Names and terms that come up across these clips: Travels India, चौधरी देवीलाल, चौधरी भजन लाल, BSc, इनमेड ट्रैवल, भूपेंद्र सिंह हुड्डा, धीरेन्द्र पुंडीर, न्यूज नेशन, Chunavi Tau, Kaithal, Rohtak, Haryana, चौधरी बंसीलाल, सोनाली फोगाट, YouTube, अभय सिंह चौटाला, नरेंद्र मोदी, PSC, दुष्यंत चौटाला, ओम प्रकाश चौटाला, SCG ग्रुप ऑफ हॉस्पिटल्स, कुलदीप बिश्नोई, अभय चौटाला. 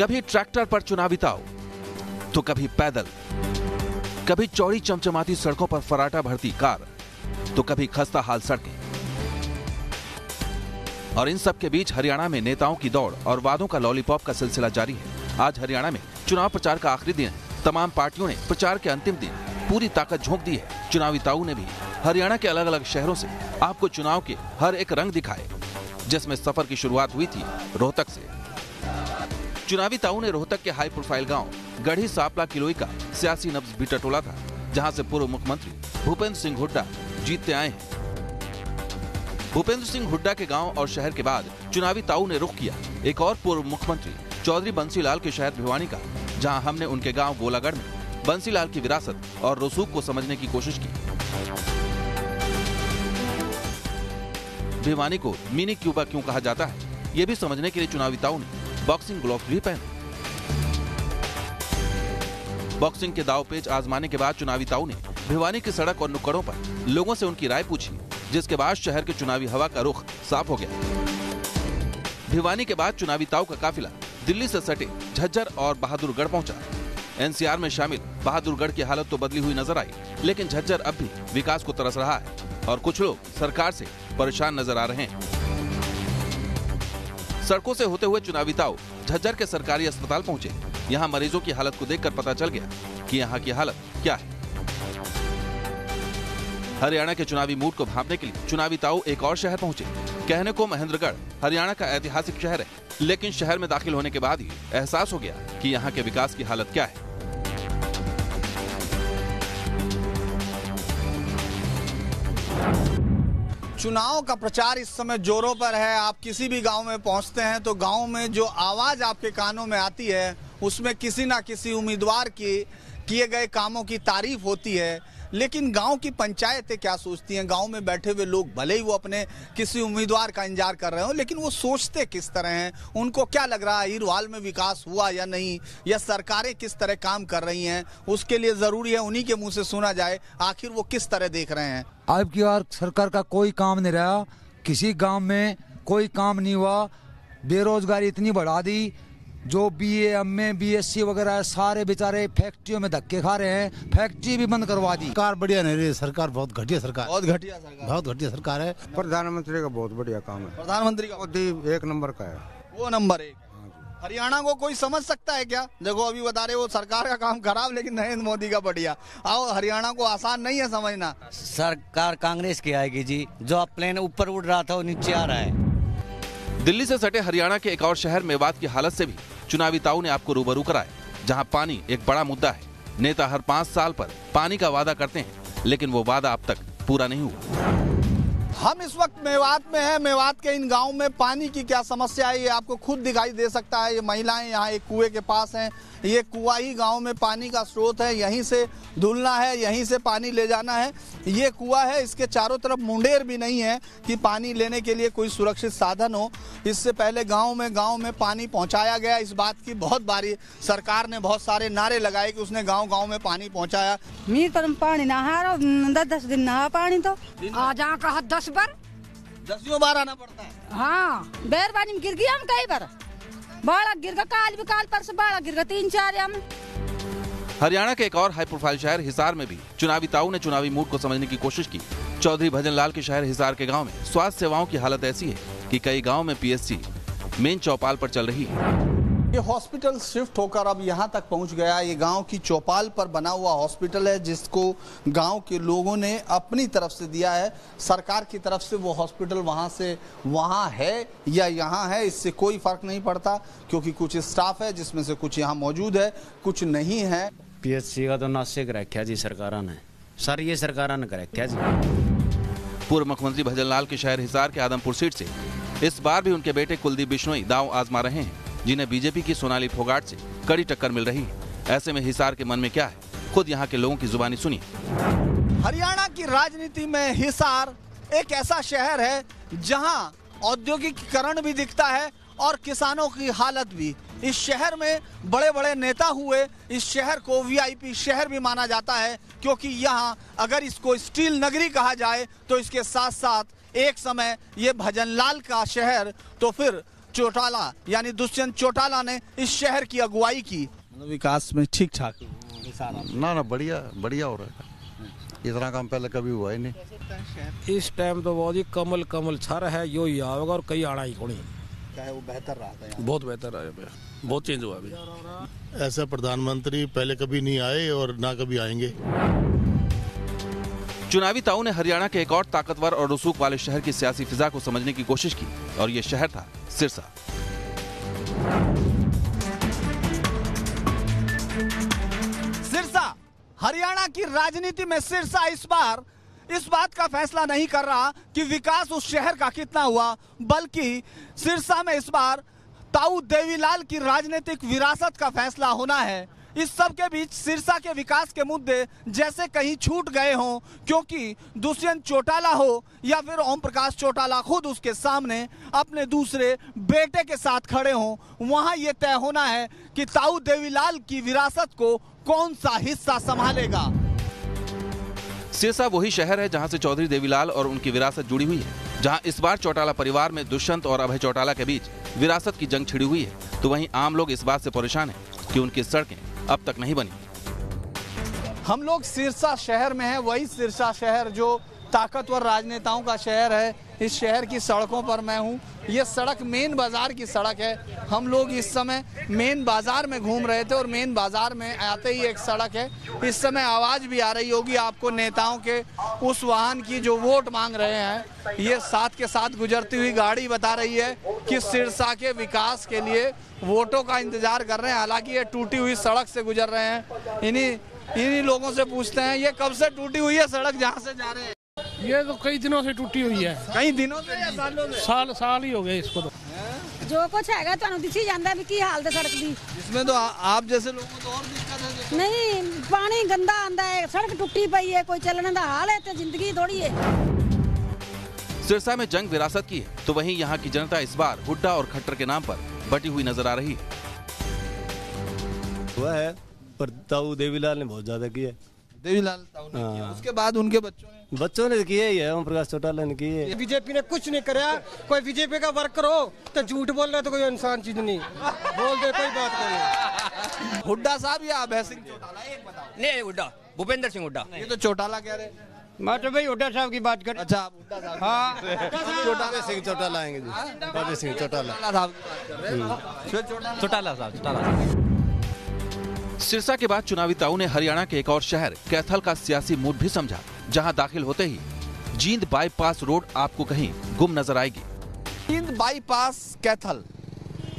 कभी ट्रैक्टर पर चुनावी ताव तो कभी पैदल, कभी चौड़ी चमचमाती सड़कों पर फराटा भरती कार तो कभी खस्ता हाल सड़कें। और इन सब के बीच हरियाणा में नेताओं की दौड़ और वादों का लॉलीपॉप का सिलसिला जारी है। आज हरियाणा में चुनाव प्रचार का आखिरी दिन है। तमाम पार्टियों ने प्रचार के अंतिम दिन पूरी ताकत झोंक दी है। चुनावी ताऊ ने भी हरियाणा के अलग अलग शहरों से आपको चुनाव के हर एक रंग दिखाए, जिसमें सफर की शुरुआत हुई थी रोहतक से। चुनावी ताऊ ने रोहतक के हाई प्रोफाइल गांव गढ़ी सापला किलोई का सियासी नब्ज भी टटोला था, जहां से पूर्व मुख्यमंत्री भूपेंद्र सिंह हुड्डा जीतते आए हैं। भूपेंद्र सिंह हुड्डा के गांव और शहर के बाद चुनावी ताऊ ने रुख किया एक और पूर्व मुख्यमंत्री चौधरी बंसीलाल के शहर भिवानी का, जहां हमने उनके गांव गोलागढ़ में बंसीलाल की विरासत और रसूख को समझने की कोशिश की। भिवानी को मिनी क्यूबा क्यों कहा जाता है, ये भी समझने के लिए चुनावी ताऊ ने बॉक्सिंग ग्लोव भी पहने। बॉक्सिंग के दाव पेच आजमाने के बाद चुनावी ताऊ ने भिवानी की सड़क और नुक्कड़ों पर लोगों से उनकी राय पूछी, जिसके बाद शहर के चुनावी हवा का रुख साफ हो गया। भिवानी के बाद चुनावी ताऊ का काफिला दिल्ली से सटे झज्जर और बहादुरगढ़ पहुंचा। एनसीआर में शामिल बहादुरगढ़ की हालत तो बदली हुई नजर आई, लेकिन झज्जर अब भी विकास को तरस रहा है और कुछ लोग सरकार से परेशान नजर आ रहे हैं। सड़कों से होते हुए चुनावी ताऊ झज्जर के सरकारी अस्पताल पहुंचे। यहाँ मरीजों की हालत को देखकर पता चल गया कि यहाँ की हालत क्या है। हरियाणा के चुनावी मूड को भांपने के लिए चुनावी ताऊ एक और शहर पहुंचे। कहने को महेंद्रगढ़ हरियाणा का ऐतिहासिक शहर है, लेकिन शहर में दाखिल होने के बाद ही एहसास हो गया कि यहाँ के विकास की हालत क्या है। चुनाव का प्रचार इस समय जोरों पर है। आप किसी भी गांव में पहुंचते हैं तो गांव में जो आवाज आपके कानों में आती है, उसमें किसी ना किसी उम्मीदवार की किए गए कामों की तारीफ होती है। लेकिन गांव की पंचायतें क्या सोचती हैं, गांव में बैठे हुए लोग भले ही वो अपने किसी उम्मीदवार का इंतजार कर रहे हो, लेकिन वो सोचते किस तरह हैं, उनको क्या लग रहा है, हिरवाल में विकास हुआ या नहीं, या सरकारें किस तरह काम कर रही हैं, उसके लिए ज़रूरी है उन्हीं के मुंह से सुना जाए आखिर वो किस तरह देख रहे हैं। अब की बार सरकार का कोई काम नहीं रहा, किसी गाँव में कोई काम नहीं हुआ। बेरोजगारी इतनी बढ़ा दी, जो BA, MA, BSc वगैरह सारे बेचारे फैक्ट्रियों में धक्के खा रहे हैं, फैक्ट्री भी बंद करवा दी। सरकार बढ़िया नहीं रही, सरकार बहुत घटिया सरकार, बहुत घटिया सरकार है। प्रधानमंत्री का बहुत बढ़िया काम है, प्रधानमंत्री का मोदी एक नंबर का है, वो नंबर एक। हरियाणा को कोई समझ सकता है क्या? देखो अभी बता रहे वो सरकार का काम खराब, लेकिन नरेंद्र मोदी का बढ़िया। आओ, हरियाणा को आसान नहीं है समझना। सरकार कांग्रेस की आएगी जी, जो प्लेन ऊपर उड़ रहा था वो नीचे आ रहा है। दिल्ली से सटे हरियाणा के एक और शहर मेवात की हालत से भी चुनावी ताऊ ने आपको रूबरू कराया, जहां पानी एक बड़ा मुद्दा है। नेता हर 5 साल पर पानी का वादा करते हैं, लेकिन वो वादा अब तक पूरा नहीं हुआ। हम इस वक्त मेवात में हैं। मेवात के इन गाँव में पानी की क्या समस्या है, ये आपको खुद दिखाई दे सकता है। ये महिलाएं यहाँ एक कुएं के पास हैं, ये कुआं ही गाँव में पानी का स्रोत है। यहीं से धुलना है, यहीं से पानी ले जाना है। ये कुआं है, इसके चारों तरफ मुंडेर भी नहीं है कि पानी लेने के लिए कोई सुरक्षित साधन हो। इससे पहले गाँव में पानी पहुँचाया गया, इस बात की बहुत बारी सरकार ने बहुत सारे नारे लगाए कि उसने गाँव में पानी पहुँचाया। मीर पर पानी नहा 10 दिन नहा पानी, तो जहाँ कहा 10 बार आना पड़ता है। हाँ, बैर पानी में गिर गया हम कई बार, बाड़ा गिर गया, काल भी काल पर से बाड़ा गिर गया 3-4 हम। हरियाणा के एक और हाई प्रोफाइल शहर हिसार में भी चुनावी ताऊ ने चुनावी मूड को समझने की कोशिश की। चौधरी भजन लाल के शहर हिसार के गांव में स्वास्थ्य सेवाओं की हालत ऐसी है कि कई गाँव में PSC मेन चौपाल पर चल रही है। ये हॉस्पिटल शिफ्ट होकर अब यहाँ तक पहुँच गया। ये गांव की चौपाल पर बना हुआ हॉस्पिटल है, जिसको गांव के लोगों ने अपनी तरफ से दिया है। सरकार की तरफ से वो हॉस्पिटल वहाँ से वहाँ है या यहाँ है, इससे कोई फर्क नहीं पड़ता, क्योंकि कुछ स्टाफ है जिसमें से कुछ यहाँ मौजूद है, कुछ नहीं है। PSC का तो नाश्ते कर रखा जी सरकार ने, सर ये सरकार ने कर रखा जी। पूर्व मुख्यमंत्री भजन लाल के शहर हिसार के आदमपुर सीट से इस बार भी उनके बेटे कुलदीप बिश्नोई दांव आजमा रहे हैं, जिन्हें बीजेपी की सोनाली फोगाट से कड़ी टक्कर मिल रही है। ऐसे में हिसार के मन में क्या है, खुद यहाँ के लोगों की जुबानी सुनिए। हरियाणा की राजनीति में हिसार एक ऐसा शहर है जहाँ औद्योगिकीकरण भी दिखता है और किसानों की हालत भी। इस शहर में बड़े बड़े नेता हुए। इस शहर को VIP शहर भी माना जाता है, क्योंकि यहाँ अगर इसको स्टील नगरी कहा जाए तो इसके साथ साथ एक समय ये भजन लाल का शहर, तो फिर चौटाला यानी दुष्यंत चौटाला ने इस शहर की अगुवाई की। विकास में ठीक ठाक ना बढ़िया हो रहा है, इतना काम पहले कभी हुआ ही नहीं। इस टाइम तो बहुत ही कमल छर है, यो ही आवेगा और कई आना ही कोनी चाहे वो बेहतर रहा है, बहुत बेहतर आया भैया, बहुत चेंज हुआ अभी। ऐसा प्रधानमंत्री पहले कभी नहीं आए और ना कभी आएंगे। चुनावी ताऊ ने हरियाणा के एक और ताकतवर और रसूख वाले शहर की सियासी फिजा को समझने की कोशिश की और ये शहर था सिरसा। सिरसा हरियाणा की राजनीति में सिरसा इस बार इस बात का फैसला नहीं कर रहा कि विकास उस शहर का कितना हुआ, बल्कि सिरसा में इस बार ताऊ देवीलाल की राजनीतिक विरासत का फैसला होना है। इस सब के बीच सिरसा के विकास के मुद्दे जैसे कहीं छूट गए हों, क्योंकि दुष्यंत चौटाला हो या फिर ओम प्रकाश चौटाला खुद उसके सामने अपने दूसरे बेटे के साथ खड़े हों, वहां ये तय होना है कि ताऊ देवीलाल की विरासत को कौन सा हिस्सा संभालेगा। सिरसा वही शहर है जहां से चौधरी देवीलाल और उनकी विरासत जुड़ी हुई है। जहां इस बार चौटाला परिवार में दुष्यंत और अभय चौटाला के बीच विरासत की जंग छिड़ी हुई है, तो वहीं आम लोग इस बात से परेशान हैं कि उनकी सड़कें अब तक नहीं बनी। हम लोग सिरसा शहर में हैं, वही सिरसा शहर जो ताकतवर राजनेताओं का शहर है। इस शहर की सड़कों पर मैं हूँ। ये सड़क मेन बाजार की सड़क है। हम लोग इस समय मेन बाजार में घूम रहे थे और मेन बाजार में आते ही एक सड़क है। इस समय आवाज़ भी आ रही होगी आपको नेताओं के उस वाहन की जो वोट मांग रहे हैं। ये साथ के साथ गुजरती हुई गाड़ी बता रही है कि सिरसा के विकास के लिए वोटों का इंतजार कर रहे हैं। हालांकि ये टूटी हुई सड़क से गुजर रहे हैं। इन्हीं लोगों से पूछते हैं ये कब से टूटी हुई है सड़क जहाँ से जा रहे हैं। ये तो कई दिनों से टूटी हुई है, कई दिनों से या सालों से, साल ही हो गए इसको। तो जो कुछ है की हालत सड़क की, इसमें तो आप जैसे लोगों को तो और दिक्कत है। नहीं, पानी गंदा आंदा है, सड़क टूटी पई है, कोई चलने का हाल है तो जिंदगी थोड़ी है। सिरसा में जंग विरासत की है, तो वहीं यहाँ की जनता इस बार हुड्डा और खट्टर के नाम पर बटी हुई नजर आ रही है। पर ताऊ देवीलाल ने बहुत ज्यादा किया, देवीलाल ताऊ ने किया, उसके बाद उनके बच्चों ने किए ही है, ओम प्रकाश चौटाला ने किए। बीजेपी ने कुछ नहीं कराया। कोई बीजेपी का वर्कर हो तो झूठ बोल रहे तो कोई इंसान चीज नहीं बोल दे, कोई बात नहीं। हुड्डा साहब या अभय सिंह चौटाला, एक बताओ। नहीं, हुड्डा, भूपेंद्र सिंह हुड्डा। ये तो चौटाला कह रहे हैं। मैं तो भाई हुड्डा साहब की बात कर। अच्छा, हुड्डा साहब। हाँ, चौटाला सिंह चौटाला आएंगे जी, अभय सिंह चौटाला। चौटाला साहब। सिरसा के बाद चुनावी ताऊ ने हरियाणा के एक और शहर कैथल का सियासी मूड भी समझा, जहां दाखिल होते ही जींद बाईपास रोड आपको कहीं गुम नजर आएगी। जींद बाईपास कैथल,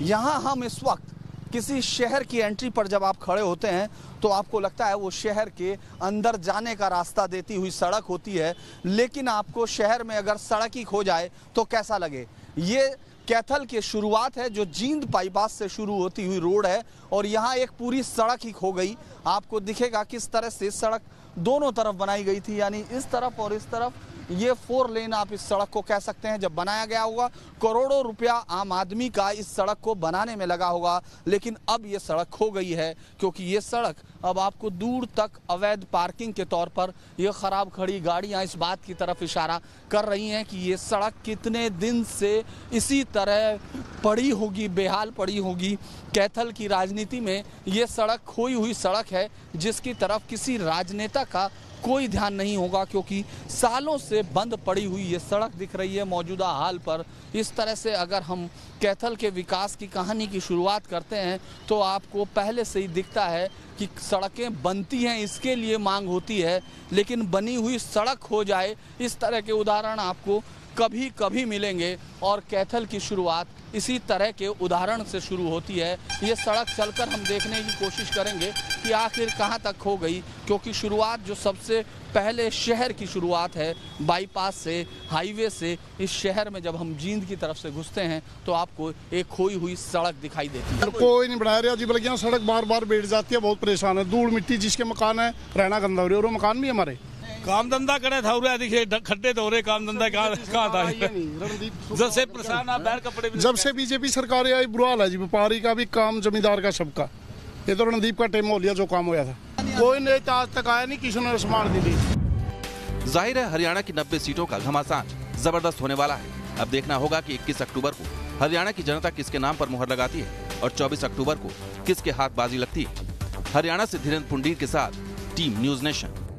यहां हम इस वक्त किसी शहर की एंट्री पर जब आप खड़े होते हैं तो आपको लगता है वो शहर के अंदर जाने का रास्ता देती हुई सड़क होती है, लेकिन आपको शहर में अगर सड़क ही खो जाए तो कैसा लगे। ये कैथल की शुरुआत है जो जींद बाईपास से शुरू होती हुई रोड है और यहाँ एक पूरी सड़क ही खो गई। आपको दिखेगा किस तरह से सड़क दोनों तरफ बनाई गई थी, यानी इस तरफ और इस तरफ। ये 4 लेन आप इस सड़क को कह सकते हैं। जब बनाया गया होगा करोड़ों रुपया आम आदमी का इस सड़क को बनाने में लगा होगा, लेकिन अब ये सड़क खो गई है, क्योंकि ये सड़क अब आपको दूर तक अवैध पार्किंग के तौर पर ये खराब खड़ी गाड़ियां इस बात की तरफ इशारा कर रही हैं कि ये सड़क कितने दिन से इसी तरह पड़ी होगी, बेहाल पड़ी होगी। कैथल की राजनीति में ये सड़क खोई हुई सड़क है जिसकी तरफ किसी राजनेता का कोई ध्यान नहीं होगा, क्योंकि सालों से बंद पड़ी हुई ये सड़क दिख रही है मौजूदा हाल पर। इस तरह से अगर हम कैथल के विकास की कहानी की शुरुआत करते हैं तो आपको पहले से ही दिखता है कि सड़कें बनती हैं, इसके लिए मांग होती है, लेकिन बनी हुई सड़क हो जाए, इस तरह के उदाहरण आपको कभी कभी मिलेंगे। और कैथल की शुरुआत इसी तरह के उदाहरण से शुरू होती है। ये सड़क चलकर हम देखने की कोशिश करेंगे कि आखिर कहां तक हो गई, क्योंकि शुरुआत जो सबसे पहले शहर की शुरुआत है बाईपास से, हाईवे से, इस शहर में जब हम जींद की तरफ से घुसते हैं तो आपको एक खोई हुई सड़क दिखाई देती है। कोई नहीं बढ़ा रहा जी, बल्कि यहाँ सड़क बार बार बैठ जाती है, बहुत परेशान है। धूल मिट्टी जिसके मकान है, रहना गंदा हो रही है। और मकान भी हमारे काम धंधा करे था, दिखे खड्डे तो हो रहे, काम धंधा कहाँ था। जब परेशान आप बैर कपड़े, जब से बीजेपी सरकार आई बुरा हाल है जी, व्यापारी का भी काम, जमींदार का, सबका। ये तो रणदीप का टाइम हो लिया जो काम हुआ था, कोई नेता आज तक आया नहीं किसी ने समार दी थी। जाहिर है हरियाणा की 90 सीटों का घमासान जबरदस्त होने वाला है। अब देखना होगा कि 21 अक्टूबर को हरियाणा की जनता किसके नाम पर मुहर लगाती है और 24 अक्टूबर को किसके हाथ बाजी लगती है। हरियाणा से धीरेन्द्र पुंडीर के साथ टीम न्यूज नेशन।